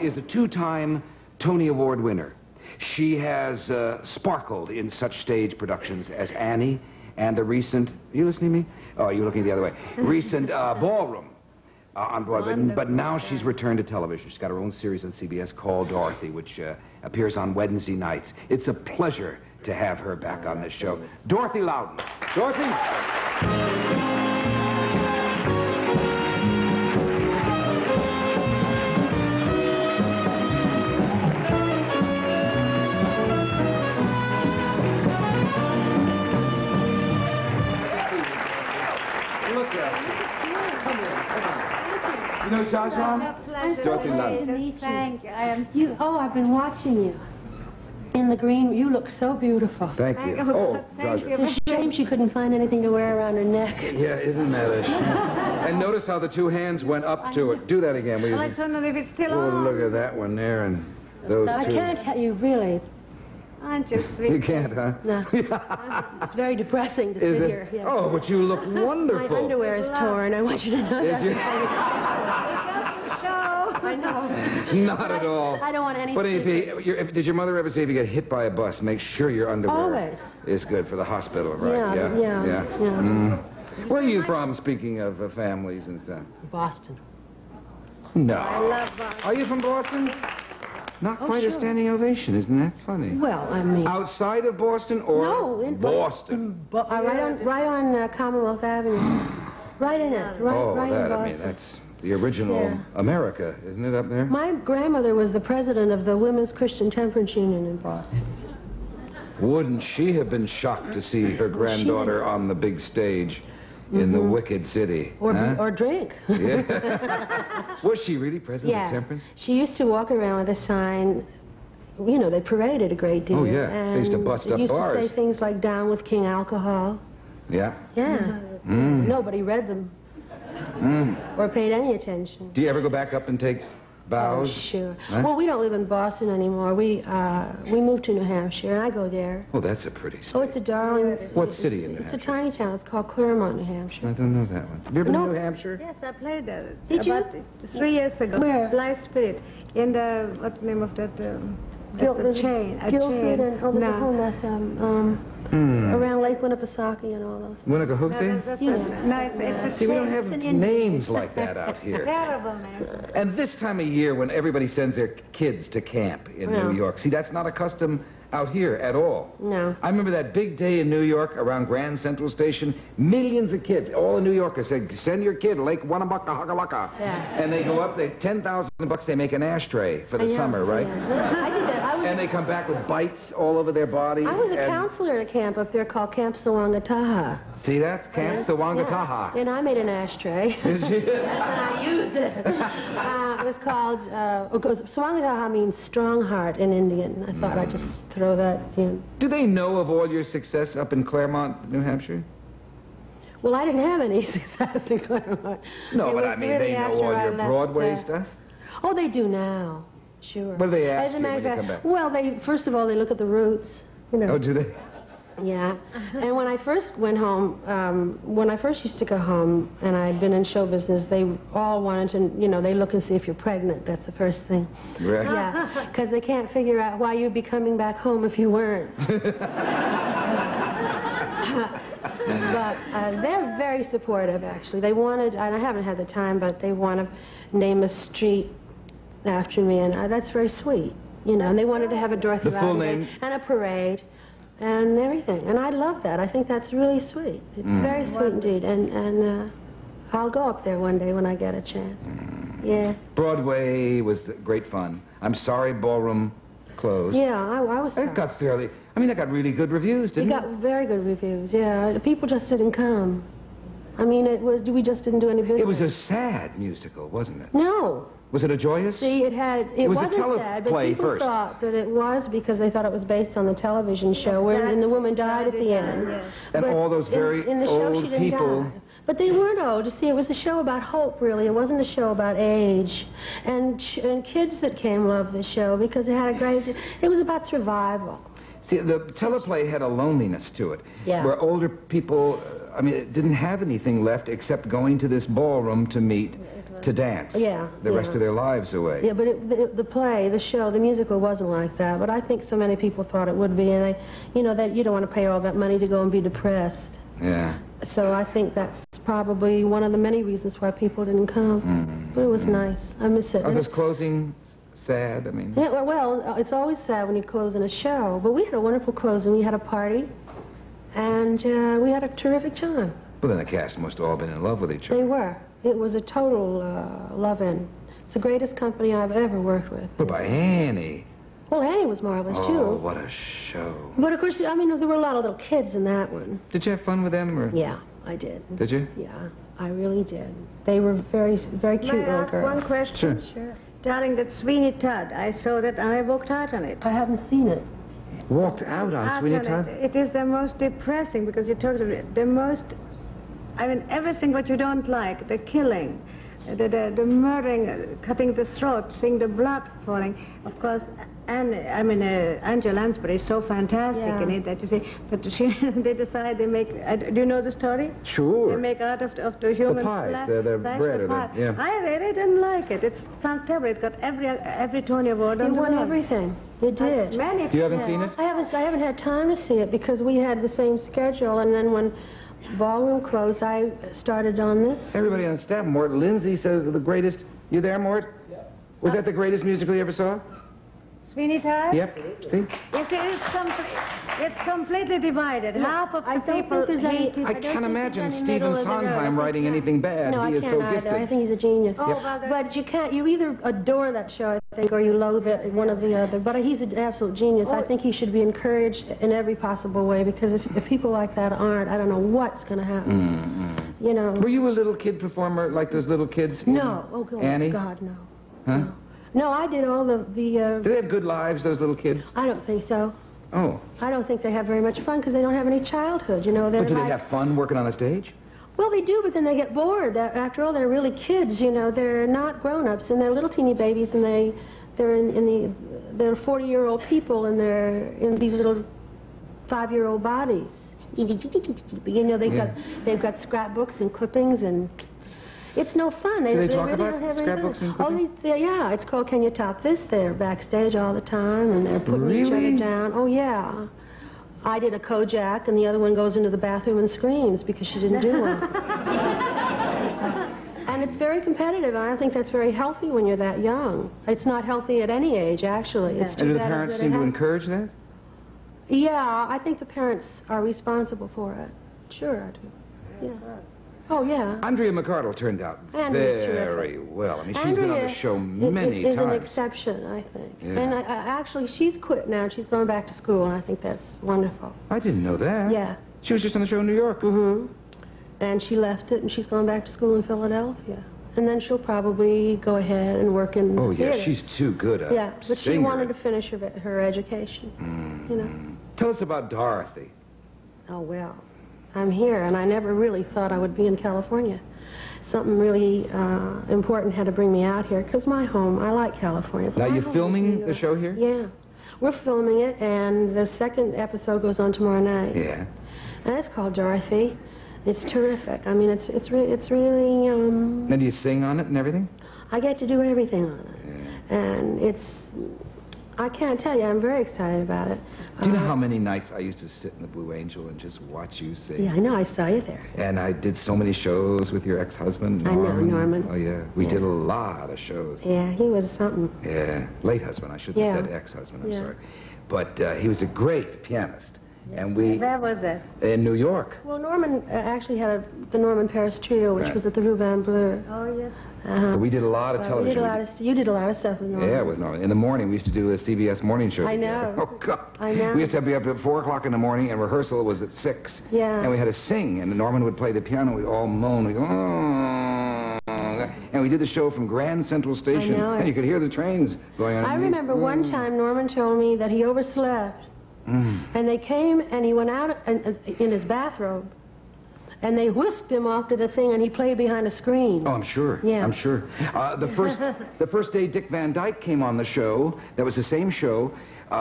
is a two-time Tony Award winner. She has sparkled in such stage productions as Annie and the recent... Are you listening to me? Oh, you're looking the other way. Recent Ballroom on Broadway. Wonderful. But now she's returned to television. She's got her own series on CBS called Dorothy, which appears on Wednesday nights. It's a pleasure to have her back on this show. Dorothy Loudon. Dorothy. You know Zsa Zsa? Dorothy Loudon. To meet you. Thank you. I am so... Oh, I've been watching you. In the green, you look so beautiful. Thank you. Oh, Zsa Zsa. It's a shame she couldn't find anything to wear around her neck. Yeah, isn't that a shame? And notice how the two hands went up to it. Do that again, will you? I don't know if it's still on. Oh, look at that one there and those two. I can't tell you, really. Aren't you sweet? You can't, huh? No. It's very depressing to sit here. Yeah. Oh, but you look wonderful. My underwear is torn. I want you to know that. It doesn't show. I know. Not at all. I don't want anything. But did your mother ever say if you get hit by a bus, make sure your underwear is good for the hospital, right? Yeah. Where are you from, speaking of families and stuff? Boston. No. I love Boston. Are you from Boston? Not quite a standing ovation, isn't that funny? Well, I mean... Outside of Boston or... No, in Boston. Right on Commonwealth Avenue. Right in Boston. I mean, that's the original America, isn't it, up there? My grandmother was the president of the Women's Christian Temperance Union in Boston. Wouldn't she have been shocked to see her granddaughter on the big stage in the wicked city? Or drink. Yeah. Was she really president of temperance? She used to walk around with a sign. You know, they paraded a great deal. Oh, yeah. And they used to bust up bars. Used to say things like, down with King Alcohol. Yeah. Yeah. Mm. Nobody read them. Mm. Or paid any attention. Do you ever go back up and take bows? Oh, sure. Huh? Well, we don't live in Boston anymore. We moved to New Hampshire, and I go there. Oh, that's a pretty city. Oh, it's a darling... What city in New Hampshire? It's a tiny town. It's called Claremont, New Hampshire. I don't know that one. Have you ever been to New Hampshire? Yes, I played at it. Did you? About 3 years ago. Where? Live Spirit. In the... What's the name of that? That's a chain. A Guildford and over the whole mess. Around Lake Winnipesaukee and all those. Winnipesaukee? Yeah. No, it's a... See, we don't have names like that out here. Terrible names. And this time of year when everybody sends their kids to camp in New York. See, that's not a custom out here at all. No. I remember that big day in New York around Grand Central Station. Millions of kids, all the New Yorkers said, send your kid to Lake Winnipesaukee. Yeah. And they go up, they $10,000, they make an ashtray for the summer, right? Yeah. I did that. And they come back with bites all over their bodies. I was a counselor at a camp up there called Camp Sawangataha. See that? Camp Sawangataha. Yeah. And I made an ashtray. Did you? Yes, and I used it. It was called, Sawangataha means strong heart in Indian. I thought I'd just throw that in. Do they know of all your success up in Claremont, New Hampshire? Well, I didn't have any success in Claremont. No, but I mean, they know all your Broadway stuff? Oh, they do now. Sure. What do they ask you when you come back? Well, first of all, they look at the roots. You know. Oh, do they? Yeah. And when I first went home, when I first used to go home and I'd been in show business, they all wanted to, you know, they look and see if you're pregnant. That's the first thing. Right. Yeah. Because they can't figure out why you'd be coming back home if you weren't. But they're very supportive, actually. They wanted, and I haven't had the time, but they want to name a street after me, and that's very sweet, you know. And they wanted to have a Dorothy Loudon and a parade and everything, and I love that. I think that's really sweet. It's very sweet indeed, and I'll go up there one day when I get a chance. Yeah. Broadway was great fun. I'm sorry Ballroom closed. Yeah, I was sorry. It got fairly, I mean, that got really good reviews, didn't it? It got very good reviews, yeah. People just didn't come. I mean, we just didn't do any business. It was a sad musical, wasn't it? No. Was it a joyous? See, it was wasn't a sad, but people thought that it was because they thought it was based on the television show where the woman died at the end. Yeah. And all those very in the show, old she didn't people. Die. But they weren't old. You see, it was a show about hope, really. It wasn't a show about age. And kids that came loved the show because it had a great... It was about survival. See, the teleplay had a loneliness to it. Yeah. Where older people, I mean, it didn't have anything left except going to this ballroom to meet to dance. Yeah. The rest of their lives away. Yeah, but the play, the show, the musical wasn't like that. But I think so many people thought it would be, and they, you know, that you don't want to pay all that money to go and be depressed. Yeah. So I think that's probably one of the many reasons why people didn't come. Mm-hmm. But it was nice. I miss it. Are those closing sad? I mean. Yeah, well, it's always sad when you're closing a show. But we had a wonderful closing. We had a party, and we had a terrific time. Well, then the cast must have all been in love with each other. They were. It was a total love-in. It's the greatest company I've ever worked with. But by Annie. Well, Annie was marvelous, too. Oh, what a show. But, of course, I mean, there were a lot of little kids in that one. Did you have fun with them? Or? Yeah, I did. Did you? Yeah, I really did. They were very, very cute little girls. May I ask one question? Sure. Sure. Darling, that Sweeney Todd, I saw that and I walked out on it. I haven't seen it. Walked out on Sweeney Todd? It is the most depressing, because you talked about it, the most... I mean, everything what you don't like, the killing, the murdering, cutting the throat, seeing the blood falling. Of course, and I mean, Angela Lansbury is so fantastic in it that you see, but she, they decide they make, do you know the story? Sure. They make out of the human flesh. The bread. Yeah. I really didn't like it. It sounds terrible. It got every Tony Award on the won everything. You did. Many do you haven't seen it? I haven't had time to see it because we had the same schedule, and then when Ballroom closed, I started on this. Everybody on staff, Mort Lindsay says the greatest. You there, Mort? Yeah. Was that the greatest musical you ever saw? Sweeney Todd? Yep. See? You see, it's completely divided. Look, half of the people hate it. I can't imagine Stephen Sondheim writing anything bad. No, he is so gifted. I think he's a genius. Oh, well, but you can't, you either adore that show, I think, or you loathe it, one or the other. But he's an absolute genius. I think he should be encouraged in every possible way, because if people like that aren't, I don't know what's going to happen. Mm-hmm. You know. Were you a little kid performer like those little kids? No. Oh, God. Annie? God, no. Huh? No. No, I did all the Do they have good lives, those little kids? I don't think so. Oh. I don't think they have very much fun because they don't have any childhood, you know. But do they have fun working on a stage? Well, they do, but then they get bored. After all, they're really kids, you know. They're not grown-ups, and they're little teeny babies, and they're they're 40-year-old people, and they're in these little 5-year-old bodies. You know, they've got scrapbooks and clippings and... It's no fun. They talk really about scrapbooks and clippings? Oh, yeah. It's called Can You Top This? They're backstage all the time, and they're putting each other down. Oh, yeah. I did a Kojak, and the other one goes into the bathroom and screams because she didn't do one. And it's very competitive, and I think that's very healthy when you're that young. It's not healthy at any age, actually. Yeah. It's too bad. And do the parents seem to encourage that? Yeah, I think the parents are responsible for it. Sure, I do. Yeah. Oh, yeah. Andrea McArdle turned out very well. I mean, she's been on the show many times. Andrea is an exception, I think. Yeah. And actually, she's quit now. She's going back to school, and I think that's wonderful. I didn't know that. Yeah. She was just on the show in New York. Mm-hmm. And she left it, and she's going back to school in Philadelphia. And then she'll probably go ahead and work in the theater. She's too good at Yeah, but she wanted to finish her education, you know. Tell us about Dorothy. Oh, well. I'm here, and I never really thought I would be in California. Something really important had to bring me out here, because my home, I like California. Now, you're filming the show here? Yeah. We're filming it, and the second episode goes on tomorrow night. Yeah. And it's called Dorothy. It's terrific. I mean, it's really... Now, do you sing on it and everything? I get to do everything on it. Yeah. And it's... I can't tell you. I'm very excited about it. Do you know how many nights I used to sit in the Blue Angel and just watch you sing? Yeah, I know. I saw you there. And I did so many shows with your ex-husband, Norman. I know, Norman. Oh, yeah. We did a lot of shows. Yeah, he was something. Yeah. Late husband. I shouldn't have said ex-husband. I'm sorry. But he was a great pianist. Yes. And we... Where was that? In New York. Well, Norman actually had the Norman Paris trio, which was at the Rue Van Bleu. Oh, yes. We did a lot of television. You did a lot of stuff with Norman. Yeah, with Norman. In the morning, we used to do a CBS morning show. I know. Oh, God. I know. We used to be up at 4 o'clock in the morning, and rehearsal was at 6. Yeah. And we had to sing, and Norman would play the piano. We'd all moan. We'd go, and we did the show from Grand Central Station. I know. And you could hear the trains going on. I remember one time Norman told me that he overslept. Mm. And they came, and he went out in his bathrobe. And they whisked him off to the thing, and he played behind a screen. Oh, I'm sure. Yeah. I'm sure. The first day Dick Van Dyke came on the show, that was the same show,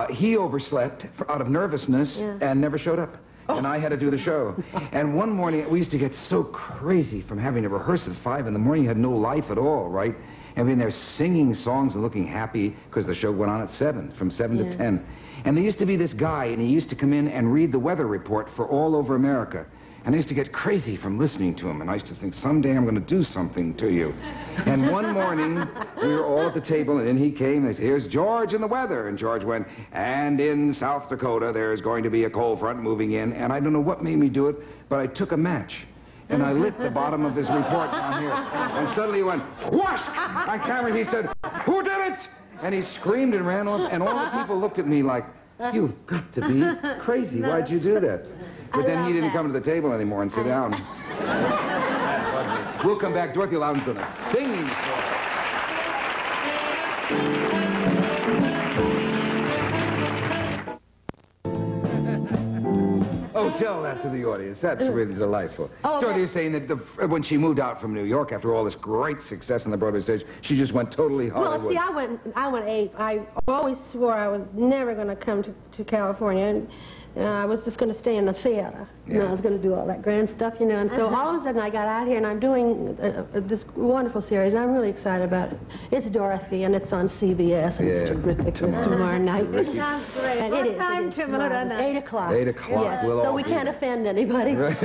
he overslept out of nervousness and never showed up. and I had to do the show. And one morning, we used to get so crazy from having to rehearse at 5 in the morning. You had no life at all, right? I mean, they're singing songs and looking happy because the show went on at 7, from 7 to 10. And there used to be this guy, and he used to come in and read the weather report for all over America. And I used to get crazy from listening to him, and I used to think, someday I'm going to do something to you. And one morning, we were all at the table, and in he came, and they said, here's George and the weather. And George went, and in South Dakota, there's going to be a cold front moving in. And I don't know what made me do it, but I took a match, and I lit the bottom of his report down here. And suddenly he went, whoosh! On camera, he said, who did it? And he screamed and ran off, and all the people looked at me like, you've got to be crazy. Why'd you do that? But then he didn't come to the table anymore and sit down. We'll come back. Dorothy Loudon's going to sing for us. Oh, tell that to the audience. That's really delightful. Oh, Dorothy was saying that when she moved out from New York after all this great success on the Broadway stage, she just went totally Hollywood. Well, see, I went ape. I always swore I was never going to come to California. And, I was just going to stay in the theater. Yeah. You know, I was going to do all that grand stuff, you know. And so all of a sudden I got out here and I'm doing this wonderful series. And I'm really excited about it. It's Dorothy and it's on CBS and it's terrific. It's tomorrow night. It sounds great. What time tomorrow night? 8 o'clock. 8 o'clock. Yes. We'll so we can't offend anybody. Right.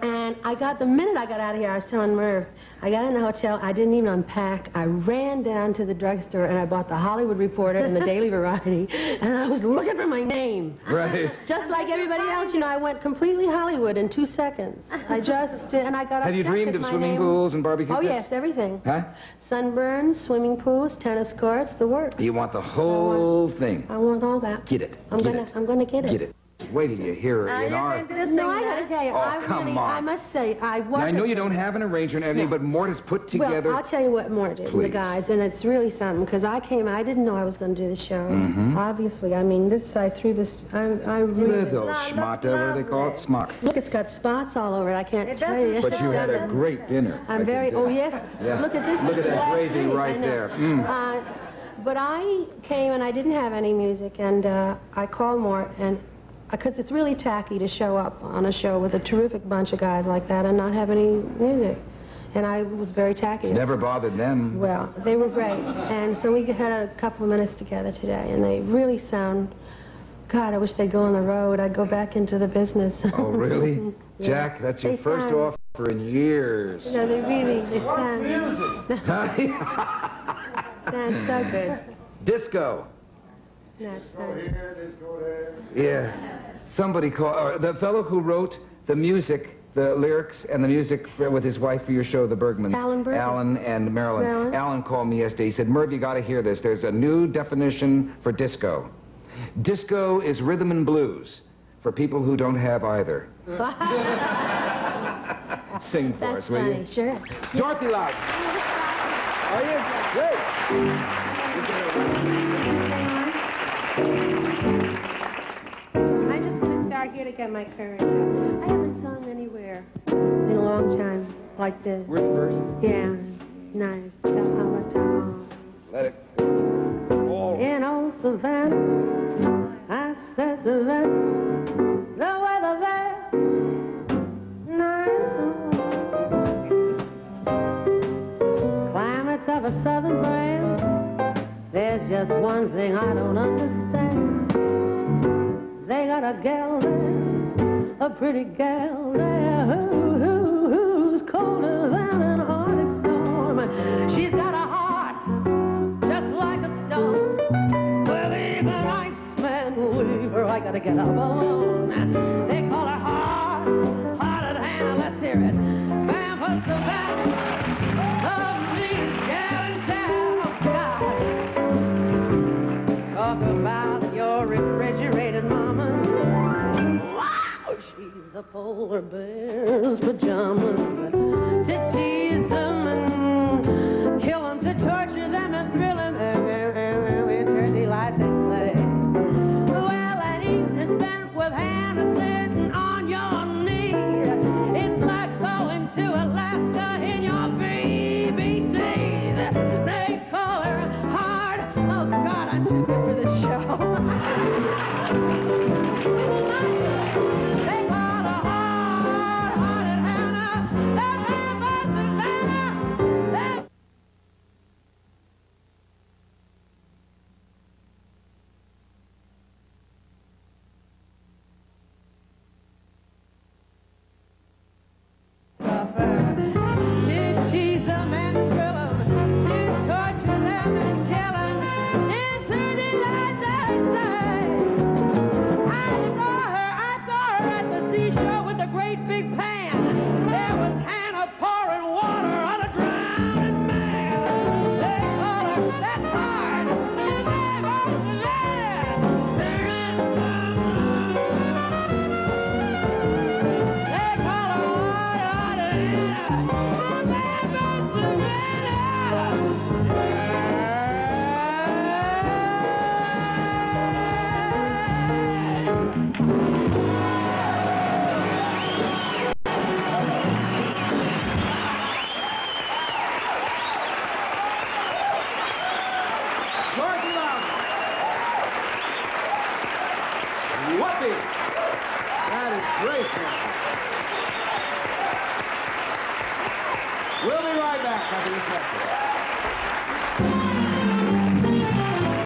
And I got, the minute I got out of here, I was telling Merv, I got in the hotel. I didn't even unpack. I ran down to the drugstore and I bought the Hollywood Reporter and the Daily Variety. And I was looking for my name. Right. Just like everybody else, you know, I went completely Hollywood in 2 seconds. I just, and I got upset. Had you dreamed of swimming pools and barbecue pits? Oh, yes, everything. Huh? Sunburns, swimming pools, tennis courts, the works. You want the whole thing. I want all that. Get it. I'm gonna get it. Get it. Wait till you hear it in our... No, I gotta tell you, I must say, I wasn't... Now, I know you don't have an arranger and everything, but Mort has put together... Well, I'll tell you what Mort did, the guys, and it's really something, because I didn't know I was going to do the show. Obviously, I mean, I really... Little schmata, what do they call it? Smock. Look, it's got spots all over it, I can't tell you. But you had a great dinner. I'm very... Oh, yes. Look at this. Look at that gravy right there. But I came and I didn't have any music, and I called Mort, and... Because it's really tacky to show up on a show with a terrific bunch of guys like that and not have any music. And I was very tacky. It's never bothered them. Well, they were great. And so we had a couple of minutes together today, and they really sound... God, I wish they'd go on the road. I'd go back into the business. Oh, really? Jack, that's your first offer in years. No, they sound... music? Sounds so good. Disco. Yeah, somebody called, the fellow who wrote the music, the lyrics and the music with his wife for your show, the Bergmans. Alan and Marilyn. Alan called me yesterday. He said, Merv, you got to hear this. There's a new definition for disco. Disco is rhythm and blues for people who don't have either. Sing for us, will you? Sure. Dorothy Loudon. Are you? Great. I just want to start here to get my courage out. I haven't sung anywhere in a long time like this. We're first. Yeah, it's nice. Let it. Oh. In old Savannah, I said Savannah, the weather there, nice and warm. Climates of a southern brand, there's just one thing I don't understand. They got a gal there, a pretty gal there, who's colder than an Arctic storm. She's got a heart just like a stone. Well, even Iceman Weaver, I gotta get up alone. They call her Hard Hearted Hannah. Let's hear it. Man, what's the best of these gals out God? Talk about your refrigerated mom. She's the polar bear's pajamas. To tease them and kill them, to torture them and thrill them with her delight, they say. Well, an evening spent with Hannah sitting on your knee, it's like going to Alaska in your baby days. They call her hard. Oh, God, I'm too good for this show. We'll be right back after this lecture.